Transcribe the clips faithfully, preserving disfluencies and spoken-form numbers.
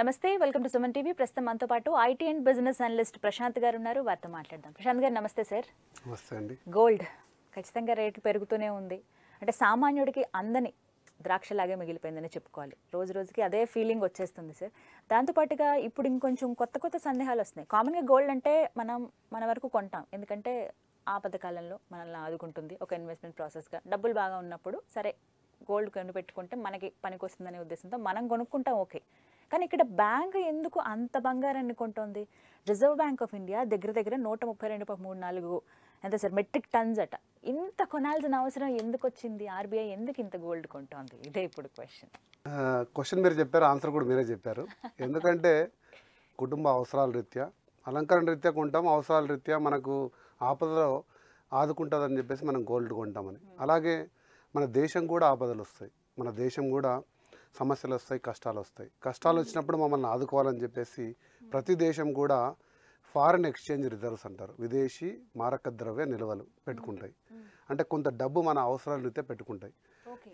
నమస్తే, welcome to Suman TV. ప్రస్తుతం మనతో పాటు IT and business analyst Prashanth garu ఉన్నారు. వారితో మాట్లాడదాం. ప్రశాంత్ గారు నమస్తే సార్. నమస్తే అండి. గోల్డ్ ఖచ్చితంగా రేటు పెరుగుతూనే ఉంది, అంటే సామాన్యుడికి అందని ద్రాక్షలాగే మిగిలిపోయిందని చెప్పుకోవాలి. రోజు రోజుకి అదే ఫీలింగ్ వచ్చేస్తుంది సార్. దాంతోపాటుగా ఇప్పుడు ఇంకొంచెం కొత్త కొత్త సందేహాలు వస్తున్నాయి. కామన్గా గోల్డ్ అంటే మనం మన వరకు కొంటాం, ఎందుకంటే ఆపదకాలంలో మనల్ని ఆదుకుంటుంది. ఒక ఇన్వెస్ట్మెంట్ ప్రాసెస్గా డబ్బులు బాగా ఉన్నప్పుడు సరే గోల్డ్ కొని పెట్టుకుంటే మనకి పనికి వస్తుందనే ఉద్దేశంతో మనం కొనుక్కుంటాం, ఓకే. కానీ ఇక్కడ బ్యాంక్ ఎందుకు అంత బంగారాన్ని కొంటుంది? రిజర్వ్ బ్యాంక్ ఆఫ్ ఇండియా దగ్గర దగ్గర నూట ముప్పై రెండు పాయింట్ మూడు నాలుగు ఎంత సార్ మెట్రిక్ టన్స్ అట. ఇంత కొనాల్సిన అవసరం ఎందుకు వచ్చింది? ఆర్బీఐ ఎందుకు ఇంత గోల్డ్ కొంటుంది? ఇదే ఇప్పుడు క్వశ్చన్. క్వశ్చన్ మీరు చెప్పారు, ఆన్సర్ కూడా మీరే చెప్పారు. ఎందుకంటే కుటుంబ అవసరాల రీత్యా, అలంకరణ రీత్యా కొంటాం, అవసరాల రీత్యా మనకు ఆపదలో ఆదుకుంటుందని చెప్పేసి మనం గోల్డ్ కొంటామని. అలాగే మన దేశం కూడా ఆపదలు వస్తాయి, మన దేశం కూడా సమస్యలు వస్తాయి, కష్టాలు వస్తాయి. కష్టాలు వచ్చినప్పుడు మమ్మల్ని ఆదుకోవాలని చెప్పేసి ప్రతి దేశం కూడా ఫారిన్ ఎక్స్చేంజ్ రిజర్వ్స్ అంటారు, విదేశీ మారక ద్రవ్య నిల్వలు పెట్టుకుంటాయి. అంటే కొంత డబ్బు మన అవసరాలు అయితే పెట్టుకుంటాయి.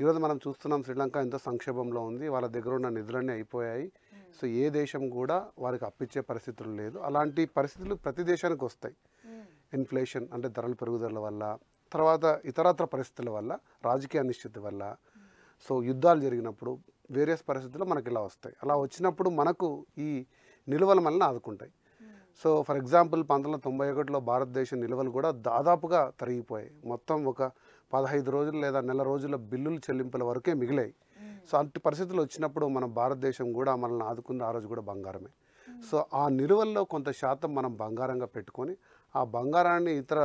ఈరోజు మనం చూస్తున్నాం శ్రీలంక ఎంతో సంక్షేమంలో ఉంది, వాళ్ళ దగ్గర ఉన్న నిధులన్నీ అయిపోయాయి. సో ఏ దేశం కూడా వారికి అప్పిచ్చే పరిస్థితులు లేదు. అలాంటి పరిస్థితులు ప్రతి దేశానికి వస్తాయి. ఇన్ఫ్లేషన్ అంటే ధరల పెరుగుదల వల్ల, తర్వాత ఇతరత్ర పరిస్థితుల వల్ల, రాజకీయ అనిశ్చితి వల్ల, సో యుద్ధాలు జరిగినప్పుడు వేరియస్ పరిస్థితుల్లో మనకి ఇలా వస్తాయి. అలా వచ్చినప్పుడు మనకు ఈ నిల్వల వలన ఆదుకుంటాయి. సో ఫర్ ఎగ్జాంపుల్ పంతొమ్మిది వందల తొంభై ఒకటిలో భారతదేశ నిల్వలు కూడా దాదాపుగా తరిగిపోయాయి. మొత్తం ఒక పదహైదు రోజులు లేదా నెల రోజుల బిల్లులు చెల్లింపుల వరకే మిగిలాయి. సో అలాంటి పరిస్థితులు వచ్చినప్పుడు మన భారతదేశం కూడా మనల్ని ఆదుకుంది. ఆ రోజు కూడా బంగారమే. సో ఆ నిల్వల్లో కొంత శాతం మనం బంగారంగా పెట్టుకొని ఆ బంగారాన్ని ఇతర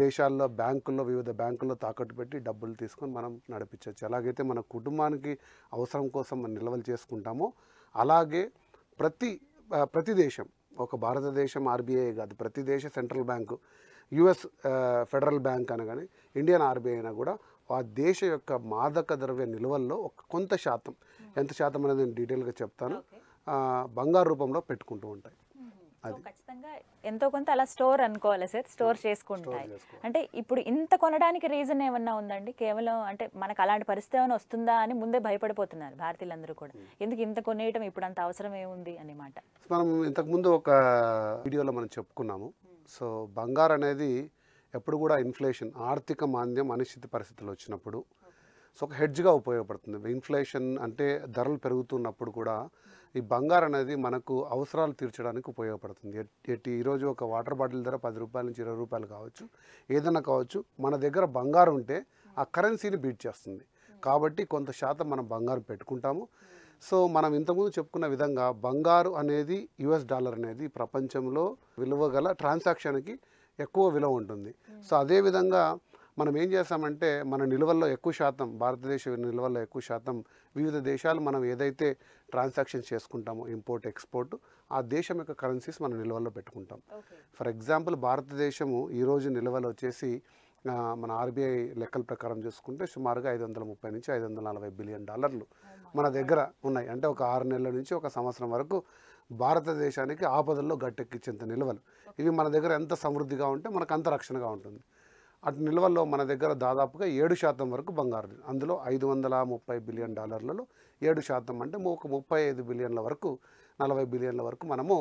దేశాల్లో బ్యాంకుల్లో వివిధ బ్యాంకుల్లో తాకట్టు పెట్టి డబ్బులు తీసుకొని మనం నడిపించవచ్చు. ఎలాగైతే మన కుటుంబానికి అవసరం కోసం మనం నిల్వలు చేసుకుంటామో అలాగే ప్రతి ప్రతి దేశం, ఒక భారతదేశం ఆర్బీఐ కాదు, ప్రతి దేశ central bank, US federal bank అనగానే ఇండియన్ ఆర్బీఐ అయినా కూడా ఆ దేశం యొక్క మాదక ద్రవ్య నిల్వల్లో ఒక కొంత శాతం, ఎంత శాతం అనేది నేను డీటెయిల్గా చెప్తాను, బంగారు రూపంలో పెట్టుకుంటూ ఉంటాయి. ఖచ్చితంగా ఎంతో కొంత అలా స్టోర్ అనుకోవాలి సార్, స్టోర్ చేసుకుంటాయి. అంటే ఇప్పుడు ఇంత కొనడానికి రీజన్ ఏమన్నా ఉందండి? కేవలం అంటే మనకు అలాంటి పరిస్థితి ఏమైనా వస్తుందా అని ముందే భయపడిపోతున్నారు భారతీయులందరూ కూడా. ఎందుకు ఇంత కొనేయటం, ఇప్పుడు అంత అవసరం ఏముంది అనే మాట మనం ఇంతకుముందు ఒక వీడియోలో మనం చెప్పుకున్నాము. సో బంగారు అనేది ఎప్పుడు కూడా ఇన్ఫ్లేషన్, ఆర్థిక మాంద్యం, అనిశ్చిత పరిస్థితులు వచ్చినప్పుడు సో ఒక హెడ్జ్గా ఉపయోగపడుతుంది. ఇన్ఫ్లేషన్ అంటే ధరలు పెరుగుతున్నప్పుడు కూడా ఈ బంగారు అనేది మనకు అవసరాలు తీర్చడానికి ఉపయోగపడుతుంది. ఎట్టి ఈరోజు ఒక వాటర్ బాటిల్ ధర పది రూపాయల నుంచి ఇరవై రూపాయలు కావచ్చు, ఏదైనా కావచ్చు. మన దగ్గర బంగారు ఉంటే ఆ కరెన్సీని బీట్ చేస్తుంది. కాబట్టి కొంత శాతం మనం బంగారు పెట్టుకుంటాము. సో మనం ఇంతకుముందు చెప్పుకున్న విధంగా బంగారు అనేది, యుఎస్ డాలర్ అనేది ప్రపంచంలో విలువ గల ట్రాన్సాక్షన్కి ఎక్కువ విలువ ఉంటుంది. సో అదేవిధంగా మనం ఏం చేస్తామంటే మన నిల్వల్లో ఎక్కువ శాతం, భారతదేశ నిల్వల్లో ఎక్కువ శాతం వివిధ దేశాలు మనం ఏదైతే ట్రాన్సాక్షన్స్ చేసుకుంటామో ఇంపోర్ట్ ఎక్స్పోర్ట్, ఆ దేశం యొక్క కరెన్సీస్ మనం నిల్వల్లో పెట్టుకుంటాం. ఫర్ ఎగ్జాంపుల్ భారతదేశము ఈరోజు నిల్వలు వచ్చేసి మన ఆర్బీఐ లెక్కల ప్రకారం చూసుకుంటే సుమారుగా ఐదు వందల ముప్పై నుంచి ఐదు వందల నలభై బిలియన్ డాలర్లు మన దగ్గర ఉన్నాయి. అంటే ఒక ఆరు నెలల నుంచి ఒక సంవత్సరం వరకు భారతదేశానికి ఆపదల్లో గట్టెక్కించేంత నిల్వలు. ఇవి మన దగ్గర ఎంత సమృద్ధిగా ఉంటే మనకు అంత రక్షణగా ఉంటుంది. అటు నిల్వల్లో మన దగ్గర దాదాపుగా ఏడు శాతం వరకు బంగారు, అందులో ఐదు వందల ముప్పై బిలియన్ డాలర్లలో ఏడు శాతం అంటే ఒక ముప్పై ఐదు బిలియన్ల వరకు, నలభై బిలియన్ల వరకు మనము,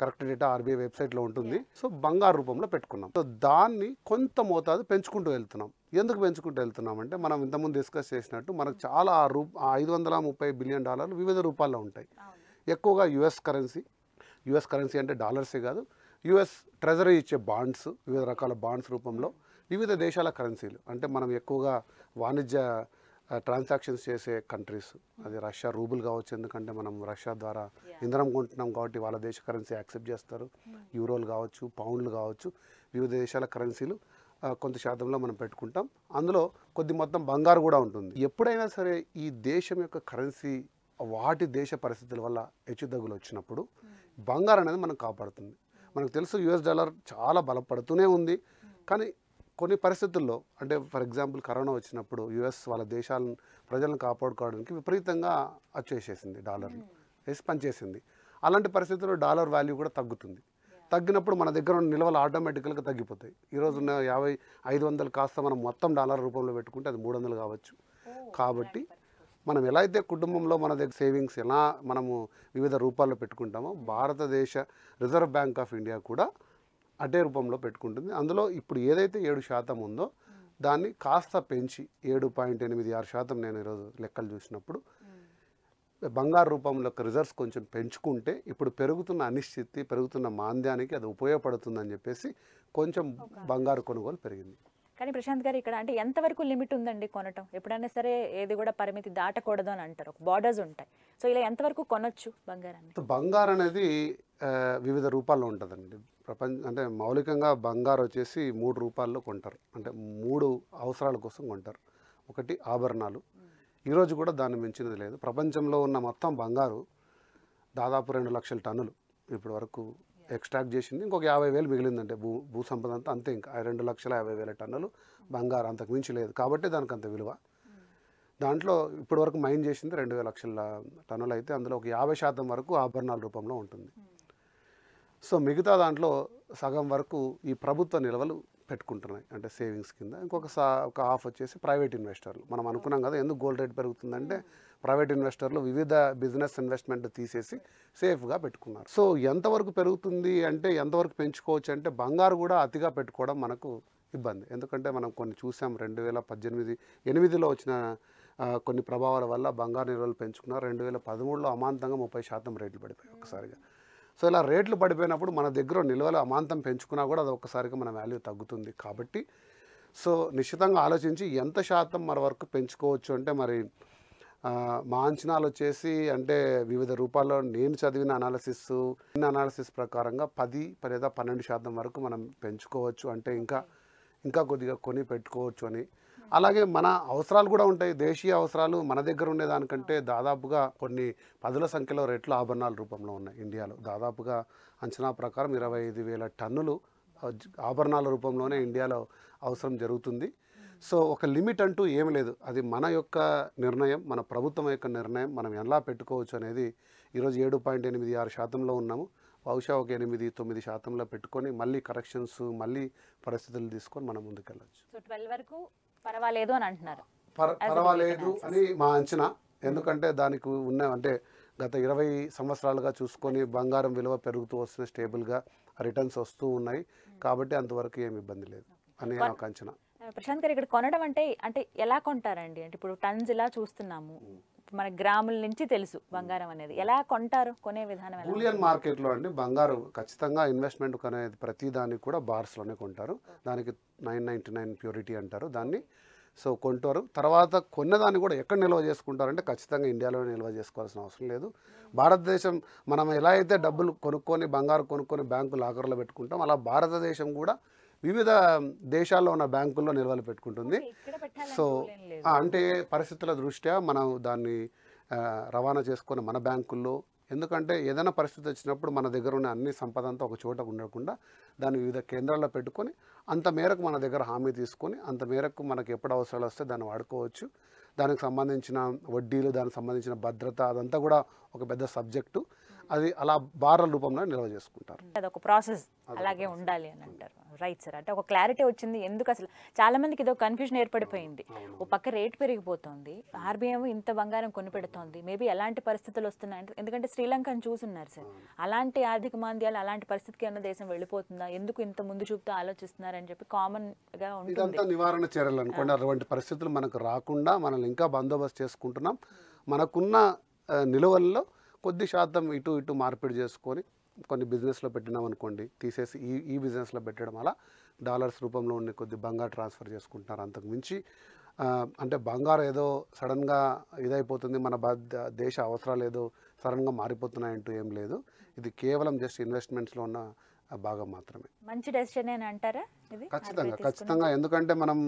కరెక్ట్ డేటా ఆర్బీఐ వెబ్సైట్లో ఉంటుంది. సో బంగారు రూపంలో పెట్టుకున్నాం. సో దాన్ని కొంత మోతాదు పెంచుకుంటూ వెళ్తున్నాం. ఎందుకు పెంచుకుంటూ వెళ్తున్నాం అంటే మనం ఇంతకుముందు డిస్కస్ చేసినట్టు మనకు చాలా ఆ రూ ఆ ఐదు వందల ముప్పై బిలియన్ డాలర్లు వివిధ రూపాల్లో ఉంటాయి. ఎక్కువగా యుఎస్ కరెన్సీ, యుఎస్ కరెన్సీ అంటే డాలర్సే కాదు, యుఎస్ ట్రెజరీ ఇచ్చే బాండ్స్, వివిధ రకాల బాండ్స్ రూపంలో వివిధ దేశాల కరెన్సీలు. అంటే మనం ఎక్కువగా వాణిజ్య ట్రాన్సాక్షన్స్ చేసే కంట్రీస్, అది రష్యా రూబుల్ కావచ్చు, ఎందుకంటే మనం రష్యా ద్వారా ఇంధనం కొంటున్నాం కాబట్టి వాళ్ళ దేశ కరెన్సీ యాక్సెప్ట్ చేస్తారు. యూరోలు కావచ్చు, పౌండ్లు కావచ్చు, వివిధ దేశాల కరెన్సీలు కొంత శాతంలో మనం పెట్టుకుంటాం. అందులో కొద్ది మొత్తం బంగారు కూడా ఉంటుంది. ఎప్పుడైనా సరే ఈ దేశం యొక్క కరెన్సీ వాటి దేశ పరిస్థితుల వల్ల హెచ్చుతగ్గులు వచ్చినప్పుడు బంగారు అనేది మనం కాపాడుతుంది. మనకు తెలుసు యుఎస్ డాలర్ చాలా బలపడుతూనే ఉంది, కానీ కొన్ని పరిస్థితుల్లో అంటే ఫర్ ఎగ్జాంపుల్ కరోనా వచ్చినప్పుడు యుఎస్ వాళ్ళ దేశాలను ప్రజలను కాపాడుకోవడానికి విపరీతంగా వచ్చేసేసింది, డాలర్ను వేసి పనిచేసింది. అలాంటి పరిస్థితుల్లో డాలర్ వాల్యూ కూడా తగ్గుతుంది. తగ్గినప్పుడు మన దగ్గర ఉన్న నిల్వలు ఆటోమేటికల్గా తగ్గిపోతాయి. ఈరోజు ఉన్న యాభై ఐదు వందలు కాస్త మనం మొత్తం డాలర్ రూపంలో పెట్టుకుంటే అది మూడు వందలు కావచ్చు. కాబట్టి మనం ఎలా అయితే కుటుంబంలో మన దగ్గర సేవింగ్స్ ఎలా మనము వివిధ రూపాల్లో పెట్టుకుంటామో భారతదేశ రిజర్వ్ బ్యాంక్ ఆఫ్ ఇండియా కూడా అదే రూపంలో పెట్టుకుంటుంది. అందులో ఇప్పుడు ఏదైతే ఏడు శాతం ఉందో దాన్ని కాస్త పెంచి ఏడు పాయింట్ ఎనిమిది ఆరు శాతం నేను ఈరోజు లెక్కలు చూసినప్పుడు బంగారు రూపంలో రిజర్వ్స్ కొంచెం పెంచుకుంటే ఇప్పుడు పెరుగుతున్న అనిశ్చితి పెరుగుతున్న మాంద్యానికి అది ఉపయోగపడుతుందని చెప్పేసి కొంచెం బంగారు కొనుగోలు పెరిగింది. కానీ ప్రశాంత్ గారు ఇక్కడ అంటే ఎంతవరకు లిమిట్ ఉందండి కొనటం? ఎప్పుడైనా సరే ఏది కూడా పరిమితి దాటకూడదు అని అంటారు, బార్డర్స్ ఉంటాయి. సో ఇలా ఎంతవరకు కొనొచ్చు బంగారాన్ని? బంగారు అనేది వివిధ రూపాల్లో ఉంటుందండి. ప్రపంచ అంటే మౌలికంగా బంగారు వచ్చేసి మూడు రూపాల్లో కొంటారు, అంటే మూడు అవసరాల కోసం కొంటారు. ఒకటి ఆభరణాలు, ఈరోజు కూడా దాన్ని మించినది లేదు. ప్రపంచంలో ఉన్న మొత్తం బంగారు దాదాపు రెండు లక్షల టన్నులు ఇప్పటి వరకు ఎక్స్ట్రాక్ట్ చేసింది, ఇంకొక యాభై వేలు మిగిలిందంటే భూ భూ సంపద అంతా అంతే. ఇంకా రెండు లక్షల యాభై వేల టన్నులు బంగారు, అంతకు మించి లేదు కాబట్టి దానికి అంత విలువ. దాంట్లో ఇప్పటి వరకు మైన్ చేసింది రెండు వేల లక్షల టన్నులు అయితే అందులో ఒక యాభై శాతం వరకు ఆభరణాల రూపంలో ఉంటుంది. సో మిగతా దాంట్లో సగం వరకు ఈ ప్రభుత్వ నిల్వలు పెట్టుకుంటున్నాయి, అంటే సేవింగ్స్ కింద. ఇంకొక సా ఒక హాఫ్ వచ్చేసి ప్రైవేట్ ఇన్వెస్టర్లు. మనం అనుకున్నాం కదా ఎందుకు గోల్డ్ రేట్ పెరుగుతుందంటే ప్రైవేట్ ఇన్వెస్టర్లు వివిధ బిజినెస్ ఇన్వెస్ట్మెంట్ తీసేసి సేఫ్గా పెట్టుకున్నారు. సో ఎంతవరకు పెరుగుతుంది అంటే ఎంతవరకు పెంచుకోవచ్చు అంటే బంగారు కూడా అతిగా పెట్టుకోవడం మనకు ఇబ్బంది. ఎందుకంటే మనం కొన్ని చూసాం, రెండు వేల పద్దెనిమిది ఎనిమిదిలో వచ్చిన కొన్ని ప్రభావాల వల్ల బంగారు నిల్వలు పెంచుకున్నారు. రెండు వేల పదమూడులో అమాంతంగా ముప్పై శాతం రేట్లు పడిపోయాయి ఒక్కసారిగా. సో ఇలా రేట్లు పడిపోయినప్పుడు మన దగ్గర నిల్వలు అమాంతం పెంచుకున్నా కూడా అది ఒక్కసారిగా మన వాల్యూ తగ్గుతుంది. కాబట్టి సో నిశ్చితంగా ఆలోచించి ఎంత శాతం మన వరకు పెంచుకోవచ్చు అంటే మరి మా అంచనాలు వచ్చేసి అంటే వివిధ రూపాల్లో నేను చదివిన అనాలిసిస్ అనాలిసిస్ ప్రకారంగా పది లేదా పన్నెండు శాతం వరకు మనం పెంచుకోవచ్చు, అంటే ఇంకా ఇంకా కొద్దిగా కొని పెట్టుకోవచ్చు అని. అలాగే మన అవసరాలు కూడా ఉంటాయి, దేశీయ అవసరాలు మన దగ్గర ఉండేదానికంటే దాదాపుగా కొన్ని పదుల సంఖ్యలో రేట్లు ఆభరణాల రూపంలో ఉన్నాయి ఇండియాలో. దాదాపుగా అంచనా ప్రకారం ఇరవై ఐదు వేల టన్నులు ఆభరణాల రూపంలోనే ఇండియాలో అవసరం జరుగుతుంది. సో ఒక లిమిట్ అంటూ ఏం లేదు, అది మన యొక్క నిర్ణయం, మన ప్రభుత్వం యొక్క నిర్ణయం, మనం ఎలా పెట్టుకోవచ్చు అనేది. ఈరోజు ఏడు పాయింట్ ఎనిమిది ఆరు శాతంలో ఉన్నాము, బహుశా ఒక ఎనిమిది తొమ్మిది శాతంలో పెట్టుకొని మళ్ళీ కరెక్షన్స్ మళ్ళీ పరిస్థితులు తీసుకొని మనం ముందుకెళ్ళచ్చు. సో ట్వెల్వ్ వరకు పర్వాలేదు అని అంటున్నారు. పర్వాలేదు అని మా అంచనా. ఎందుకంటే దానికి ఉన్న అంటే గత ఇరవై సంవత్సరాలుగా చూసుకొని బంగారం విలువ పెరుగుతూ వస్తున్న స్టేబుల్గా రిటర్న్స్ వస్తూ ఉన్నాయి కాబట్టి అంతవరకు ఏమి ఇబ్బంది లేదు అని ఒక అంచనా. ప్రశాంత్ గారు ఇక్కడ కొనడం అంటే అంటే ఎలా కొంటారండి? అంటే ఇప్పుడు టన్స్ ఇలా చూస్తున్నాము, మన గ్రాముల నుంచి తెలుసు బంగారం అనేది, ఎలా కొంటారు, కొనే విధానం? బులియన్ మార్కెట్లో అండి బంగారు ఖచ్చితంగా ఇన్వెస్ట్మెంట్ అనేది ప్రతి దాన్ని కూడా బార్స్లోనే కొంటారు. దానికి నైన్ నైంటీ నైన్ ప్యూరిటీ అంటారు దాన్ని. సో కొంటారు, తర్వాత కొన్నదాన్ని కూడా ఎక్కడ నిల్వ చేసుకుంటారంటే ఖచ్చితంగా ఇండియాలో నిల్వ చేసుకోవాల్సిన అవసరం లేదు. భారతదేశం మనం ఎలా అయితే డబ్బులు కొనుక్కొని బంగారు కొనుక్కొని బ్యాంకు లాకర్లో పెట్టుకుంటాం, అలా భారతదేశం కూడా వివిధ దేశాల్లో ఉన్న బ్యాంకుల్లో నిల్వలు పెట్టుకుంటుంది. సో అంటే పరిస్థితుల దృష్ట్యా మనం దాన్ని రవాణా చేసుకొని మన బ్యాంకుల్లో, ఎందుకంటే ఏదైనా పరిస్థితి వచ్చినప్పుడు మన దగ్గర ఉన్న అన్ని సంపద అంతా ఒక చోట ఉండకుండా దాన్ని వివిధ కేంద్రాల్లో పెట్టుకొని అంత మేరకు మన దగ్గర హామీ తీసుకొని అంత మేరకు మనకు ఎప్పుడు అవసరాలు వస్తే దాన్ని వాడుకోవచ్చు. దానికి సంబంధించిన వడ్డీలు, దానికి సంబంధించిన భద్రత అదంతా కూడా ఒక పెద్ద సబ్జెక్టు. అది అలా బార్ల రూపంలో నిల్వ చేసుకుంటారు, అదొక ప్రాసెస్ అలాగే ఉండాలి అని అంటారు. రైట్ సార్, అంటే ఒక క్లారిటీ వచ్చింది. ఎందుకు అసలు చాలా మందికి ఇదో కన్ఫ్యూజన్ ఏర్పడిపోయింది. ఓ పక్క రేట్ పెరిగిపోతుంది, ఆర్బీఐ ఇంత బంగారం కొనిపెడుతోంది, మేబీ ఎలాంటి పరిస్థితులు వస్తున్నాయి, ఎందుకంటే శ్రీలంకను చూస్తున్నారు సార్, అలాంటి ఆర్థిక మాంద్యాలు అలాంటి పరిస్థితికి అన్న దేశం వెళ్ళిపోతుందా, ఎందుకు ఇంత ముందు చూపుతూ ఆలోచిస్తున్నారని చెప్పి కామన్గా ఉంటుంది. నివారణ చర్యలు అనుకోండి, అటువంటి పరిస్థితులు మనకు రాకుండా మనం ఇంకా బందోబస్తు చేసుకుంటున్నాం. మనకున్న నిలువల్లో కొద్ది శాతం ఇటు ఇటు మార్పిడి చేసుకొని కొన్ని బిజినెస్లో పెట్టినాం అనుకోండి, తీసేసి ఈ ఈ బిజినెస్లో పెట్టడం, అలా డాలర్స్ రూపంలో ఉండి కొద్ది బంగారు ట్రాన్స్ఫర్ చేసుకుంటున్నారు. అంతకుమించి అంటే బంగారు ఏదో సడన్గా ఇదైపోతుంది, మన దేశ అవసరాలు ఏదో సడన్గా మారిపోతున్నాయంటూ ఏం లేదు. ఇది కేవలం జస్ట్ ఇన్వెస్ట్మెంట్స్లో ఉన్న భాగం మాత్రమే. మంచి డెసిషన్ అంటారా? ఖచ్చితంగా ఖచ్చితంగా ఎందుకంటే మనం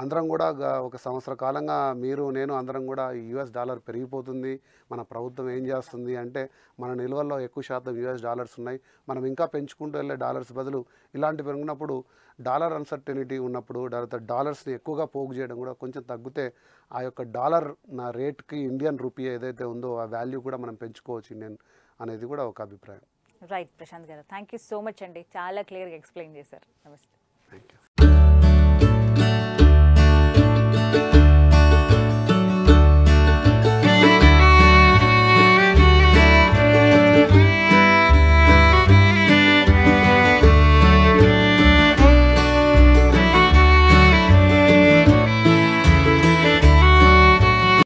అందరం కూడా ఒక సంవత్సర కాలంగా మీరు నేను అందరం కూడా యుఎస్ డాలర్ పెరిగిపోతుంది, మన ప్రభుత్వం ఏం చేస్తుంది అంటే మన నిల్వల్లో ఎక్కువ శాతం యుఎస్ డాలర్స్ ఉన్నాయి, మనం ఇంకా పెంచుకుంటూ వెళ్ళే డాలర్స్ బదులు ఇలాంటి పెరిగినప్పుడు డాలర్ అన్సర్టెనిటీ ఉన్నప్పుడు డాలర్స్ని ఎక్కువగా పోగు చేయడం కూడా కొంచెం తగ్గితే ఆ యొక్క డాలర్ నా రేట్కి ఇండియన్ రూపీ ఏదైతే ఉందో ఆ వాల్యూ కూడా మనం పెంచుకోవచ్చు ఇండియన్ అనేది కూడా ఒక అభిప్రాయం. రైట్ ప్రశాంత్ గారు, థ్యాంక్ యూ సో మచ్ అండి, చాలా క్లియర్గా ఎక్స్ప్లెయిన్ చేశారు. నమస్తే. Thank you.